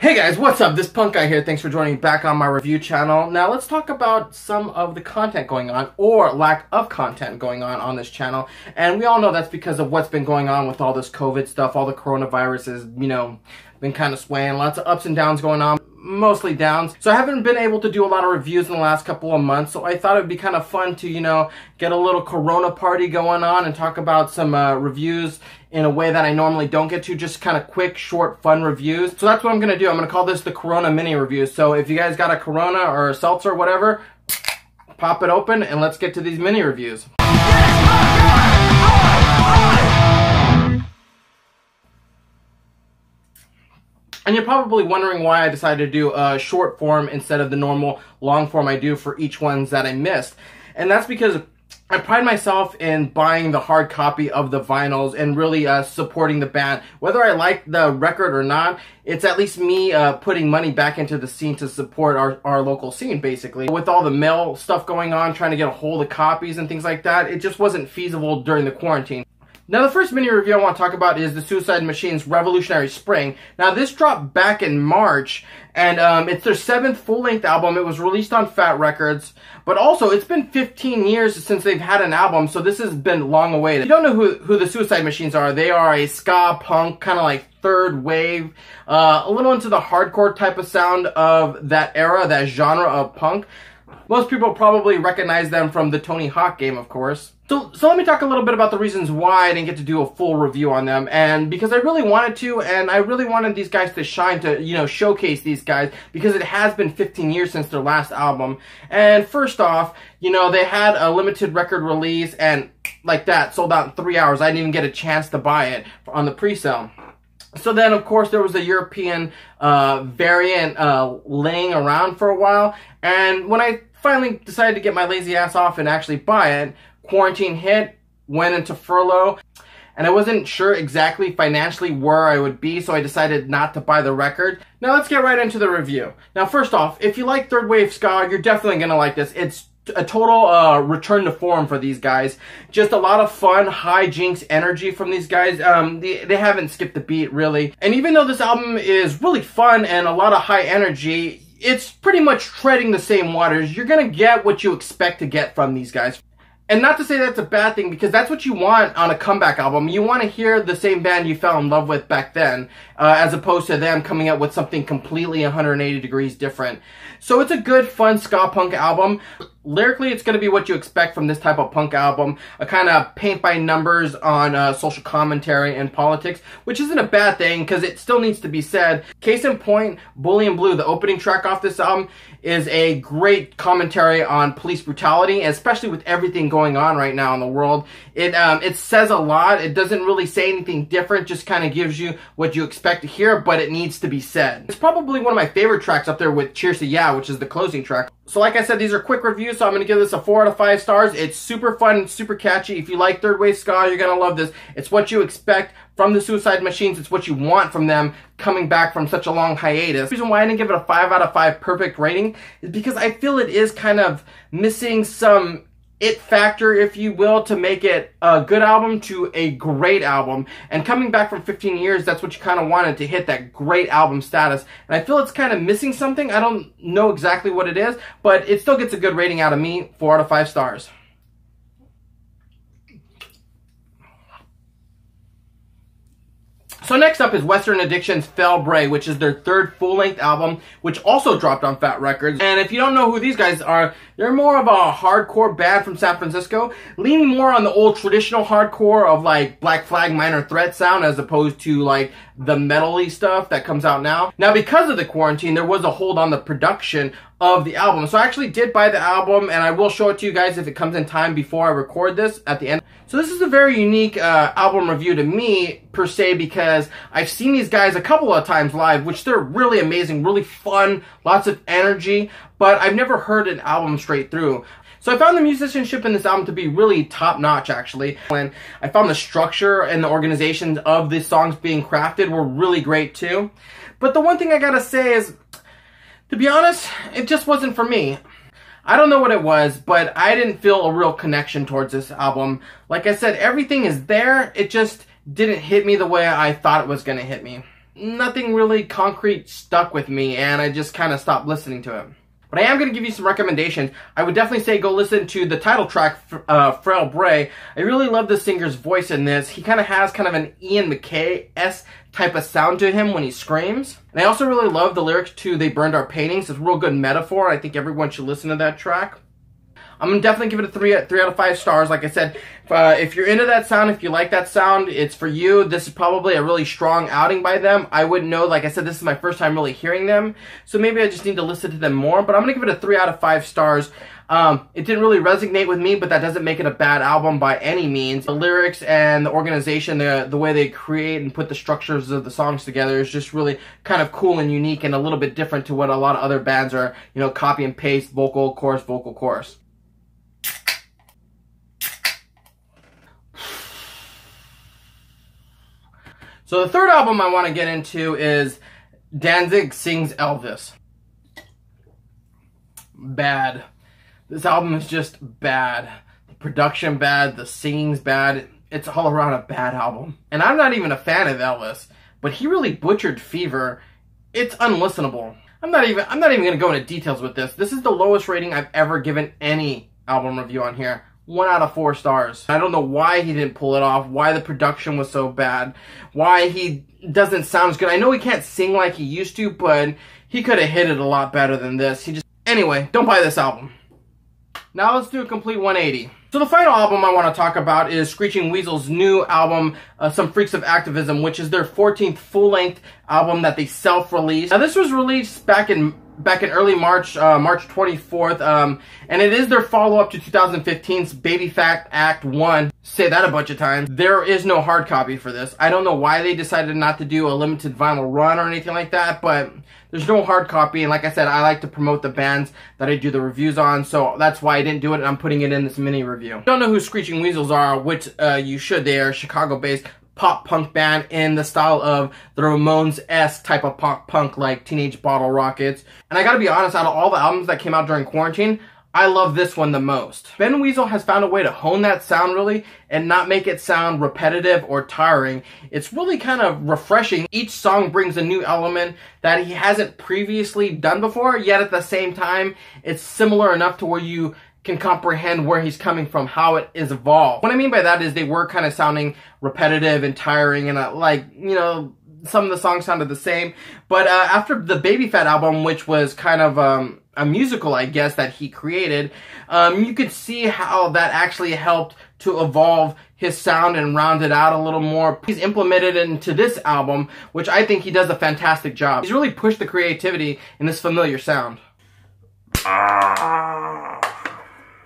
Hey guys, what's up? This punk guy here. Thanks for joining me back on my review channel. Now let's talk about some of the content going on, or lack of content going on this channel. And we all know that's because of what's been going on with all this COVID stuff, all the coronavirus is, you know, been kind of swaying, lots of ups and downs going on. Mostly downs. So I haven't been able to do a lot of reviews in the last couple of months, so I thought it would be kind of fun to, you know, get a little Corona party going on and talk about some reviews in a way that I normally don't get to, just kind of quick, short, fun reviews. So that's what I'm going to do. I'm going to call this the Corona mini review. So if you guys got a Corona or a seltzer or whatever, pop it open and let's get to these mini reviews. And you're probably wondering why I decided to do a short form instead of the normal long form I do for each ones that I missed. And that's because I pride myself in buying the hard copy of the vinyls and really supporting the band. Whether I like the record or not, it's at least me putting money back into the scene to support our local scene, basically. With all the mail stuff going on, trying to get a hold of copies and things like that, it just wasn't feasible during the quarantine. Now, the first mini review I want to talk about is The Suicide Machines' Revolutionary Spring. Now, this dropped back in March, and it's their 7th full-length album. It was released on Fat Records, but also it's been 15 years since they've had an album, so this has been long awaited. If you don't know who The Suicide Machines are, they are a ska punk, kind of like third wave, a little into the hardcore type of sound of that era, that genre of punk. Most people probably recognize them from the Tony Hawk game, of course. So let me talk a little bit about the reasons why I didn't get to do a full review on them, and because I really wanted to, and I really wanted these guys to shine, to, you know, showcase these guys, because it has been 15 years since their last album. And first off, you know, they had a limited record release, and like that, sold out in 3 hours. I didn't even get a chance to buy it on the pre-sale. So then, of course, there was a European variant laying around for a while, and when I finally decided to get my lazy ass off and actually buy it, quarantine hit, went into furlough, and I wasn't sure exactly financially where I would be, so I decided not to buy the record. Now let's get right into the review. Now first off, if you like third wave ska, you're definitely going to like this. It's a total return to form for these guys. Just a lot of fun, high jinx energy from these guys. They haven't skipped the beat, really. And even though this album is really fun and a lot of high energy, it's pretty much treading the same waters. You're going to get what you expect to get from these guys. And not to say that's a bad thing, because that's what you want on a comeback album. You want to hear the same band you fell in love with back then, as opposed to them coming up with something completely 180 degrees different. So it's a good, fun ska punk album. Lyrically, it's going to be what you expect from this type of punk album. A kind of paint by numbers on social commentary and politics, which isn't a bad thing, because it still needs to be said. Case in point, Bully and Blue, the opening track off this album, is a great commentary on police brutality, especially with everything going on right now in the world. It says a lot. It doesn't really say anything different, just kind of gives you what you expect to hear, but it needs to be said. It's probably one of my favorite tracks up there with Cheers to Yeah, which is the closing track. So like I said, these are quick reviews, so I'm going to give this a 4 out of 5 stars. It's super fun, super catchy. If you like third wave ska, you're going to love this. It's what you expect from the Suicide Machines. It's what you want from them coming back from such a long hiatus. The reason why I didn't give it a 5 out of 5 perfect rating is because I feel it is kind of missing some it factor, if you will, to make it a good album to a great album. And coming back from 15 years, that's what you kind of wanted, to hit that great album status. And I feel it's kind of missing something. I don't know exactly what it is, but it still gets a good rating out of me, 4 out of 5 stars. So next up is Western Addiction's Frail Bray, which is their 3rd full-length album, which also dropped on Fat Records. And if you don't know who these guys are, they're more of a hardcore band from San Francisco, leaning more on the old traditional hardcore of like Black Flag, Minor Threat sound, as opposed to like the metal-y stuff that comes out now. Now because of the quarantine, there was a hold on the production of the album. So I actually did buy the album, and I will show it to you guys if it comes in time before I record this at the end. So this is a very unique album review to me, per se, because I've seen these guys a couple of times live, which they're really amazing, really fun, lots of energy, but I've never heard an album straight through. So I found the musicianship in this album to be really top-notch, actually. And I found the structure and the organization of the songs being crafted were really great, too. But the one thing I gotta say is, to be honest, it just wasn't for me. I don't know what it was, but I didn't feel a real connection towards this album. Like I said, everything is there, it just didn't hit me the way I thought it was gonna hit me. nothing really concrete stuck with me, and I just kind of stopped listening to it. But I am going to give you some recommendations. I would definitely say go listen to the title track, Frail Bray. I really love the singer's voice in this. He kind of has kind of an Ian McKay-esque type of sound to him when he screams. And I also really love the lyrics to They Burned Our Paintings. It's a real good metaphor. I think everyone should listen to that track. I'm going to definitely give it a 3 out of 5 stars. Like I said, if you're into that sound, if you like that sound, it's for you. This is probably a really strong outing by them. I wouldn't know. Like I said, this is my first time really hearing them. So maybe I just need to listen to them more. But I'm going to give it a 3 out of 5 stars. It didn't really resonate with me, but that doesn't make it a bad album by any means. The lyrics and the organization, the way they create and put the structures of the songs together is just really kind of cool and unique and a little bit different to what a lot of other bands are, you know, copy and paste, vocal, chorus, vocal, chorus. So the third album I want to get into is Danzig Sings Elvis. Bad. This album is just bad. The production bad, the singing's bad. It's all around a bad album. And I'm not even a fan of Elvis, but he really butchered Fever. It's unlistenable. I'm not even going to go into details with this. This is the lowest rating I've ever given any album review on here. 1 out of 4 stars. I don't know why he didn't pull it off, why the production was so bad, why he doesn't sound as good. I know he can't sing like he used to, but he could have hit it a lot better than this. Anyway, don't buy this album. Now let's do a complete 180. So the final album I want to talk about is Screeching Weasels' new album, Some Freaks of Activism, which is their 14th full-length album that they self-released. Now this was released back in early March, March 24th, and it is their follow-up to 2015's Baby Fact Act 1. Say that a bunch of times. There is no hard copy for this. I don't know why they decided not to do a limited vinyl run or anything like that, but there's no hard copy, and like I said, I like to promote the bands that I do the reviews on, so that's why I didn't do it, and I'm putting it in this mini review. Don't know who Screeching Weasels are, which you should. They are Chicago-based pop punk band in the style of the Ramones-esque type of pop punk like Teenage Bottle Rockets. And I gotta be honest, out of all the albums that came out during quarantine, I love this one the most. Ben Weasel has found a way to hone that sound really and not make it sound repetitive or tiring. It's really kind of refreshing. Each song brings a new element that he hasn't previously done before, yet at the same time, it's similar enough to where you can comprehend where he's coming from, how it is evolved. What I mean by that is they were kind of sounding repetitive and tiring and like, you know, some of the songs sounded the same. But after the Baby Fat album, which was kind of a musical, I guess, that he created, you could see how that actually helped to evolve his sound and round it out a little more. He's implemented it into this album, which I think he does a fantastic job. He's really pushed the creativity in this familiar sound.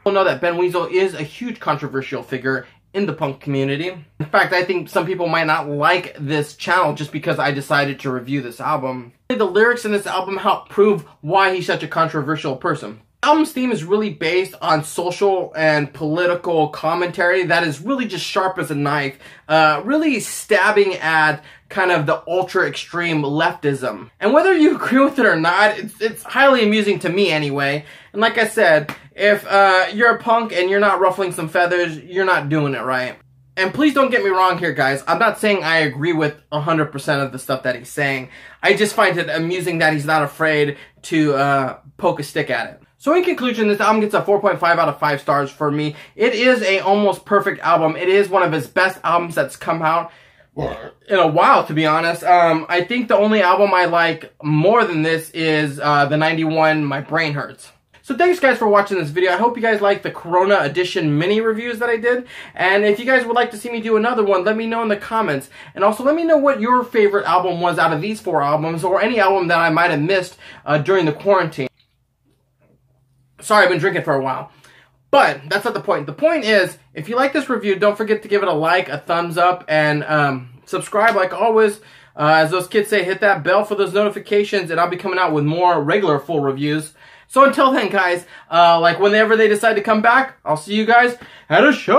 People know that Ben Weasel is a huge controversial figure in the punk community. In fact, I think some people might not like this channel just because I decided to review this album. The lyrics in this album help prove why he's such a controversial person. The album's theme is really based on social and political commentary that is really just sharp as a knife, really stabbing at kind of the ultra-extreme leftism. And whether you agree with it or not, it's highly amusing to me anyway. And like I said, if you're a punk and you're not ruffling some feathers, you're not doing it right. And please don't get me wrong here, guys. I'm not saying I agree with 100% of the stuff that he's saying. I just find it amusing that he's not afraid to poke a stick at it. So in conclusion, this album gets a 4.5 out of 5 stars for me. It is an almost perfect album. It is one of his best albums that's come out in a while, to be honest. I think the only album I like more than this is the 91 My Brain Hurts. So thanks guys for watching this video. I hope you guys liked the Corona edition mini reviews that I did. And if you guys would like to see me do another one, let me know in the comments. And also let me know what your favorite album was out of these 4 albums or any album that I might have missed during the quarantine. Sorry, I've been drinking for a while. But that's not the point. The point is, if you like this review, don't forget to give it a like, a thumbs up, and subscribe like always. As those kids say, hit that bell for those notifications, and I'll be coming out with more regular full reviews. So until then, guys, whenever they decide to come back, I'll see you guys at a show!